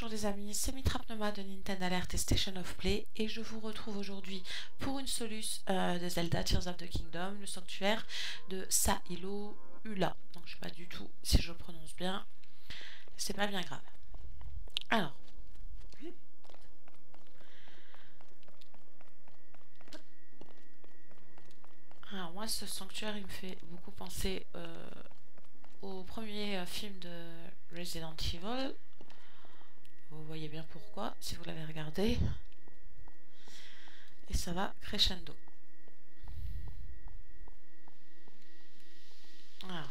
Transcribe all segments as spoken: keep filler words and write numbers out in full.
Bonjour les amis, c'est Mitrapnoma de Nintendo Alert et Station of Play et je vous retrouve aujourd'hui pour une soluce euh, de Zelda Tears of the Kingdom, le sanctuaire de Sahilo Ua. Donc je ne sais pas du tout si je prononce bien, c'est pas bien grave. Alors, Alors moi ce sanctuaire il me fait beaucoup penser euh, au premier euh, film de Resident Evil. Vous voyez bien pourquoi, si vous l'avez regardé. Et ça va crescendo. Voilà.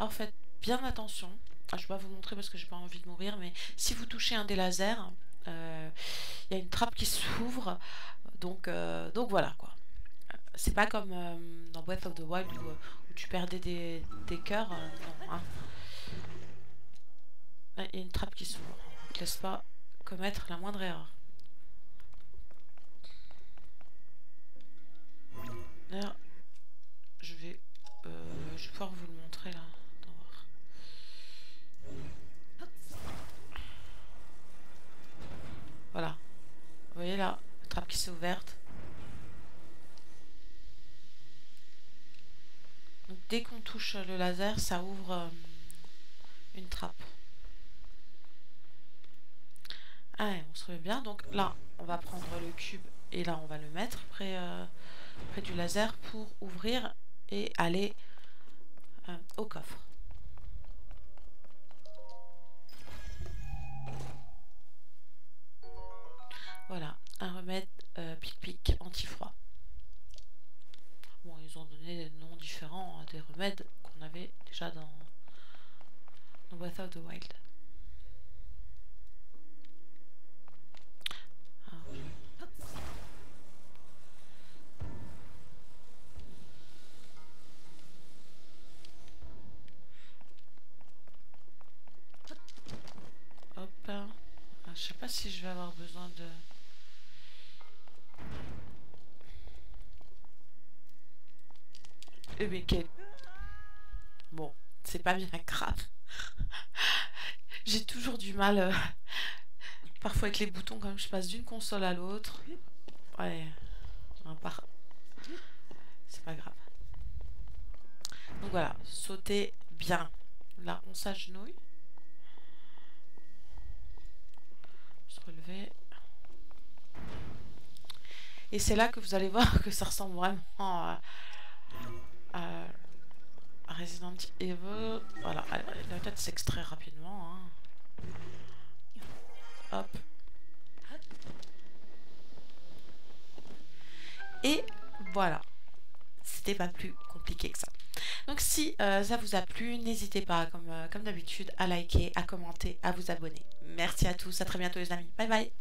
Alors faites bien attention. Je ne vais pas vous montrer parce que j'ai pas envie de mourir, mais si vous touchez un des lasers, il euh, y a une trappe qui s'ouvre. Donc, euh, donc voilà quoi. C'est pas comme euh, dans Breath of the Wild où, où tu perdais des, des cœurs. Euh, non, hein. Là, il y a une trappe qui s'ouvre. On ne te laisse pas commettre la moindre erreur. D'ailleurs, je vais, euh, je vais pouvoir vous le montrer là. Voilà. Vous voyez là, la trappe qui s'est ouverte. Donc, dès qu'on touche le laser, ça ouvre euh, une trappe. Allez, on se remet bien. Donc là, on va prendre le cube et là, on va le mettre près, euh, près du laser pour ouvrir et aller euh, au coffre. Voilà, un remède euh, pic-pic anti-froid. Bon, ils ont donné des noms différents à des remèdes qu'on avait déjà dans, dans Breath of the Wild. Alors, je... Hop, Alors, je sais pas si je vais avoir besoin de... Mais quel... Bon, c'est pas bien grave. J'ai toujours du mal, euh, parfois avec les boutons, quand je passe d'une console à l'autre. Ouais, par... c'est pas grave. Donc voilà, sautez bien. Là, on s'agenouille. Se relever. Et c'est là que vous allez voir que ça ressemble vraiment à... Euh, Resident Evil. Voilà, la tête s'extrait rapidement. Hein. Hop. Et voilà. C'était pas plus compliqué que ça. Donc si euh, ça vous a plu, n'hésitez pas, comme, euh, comme d'habitude, à liker, à commenter, à vous abonner. Merci à tous, à très bientôt les amis. Bye bye.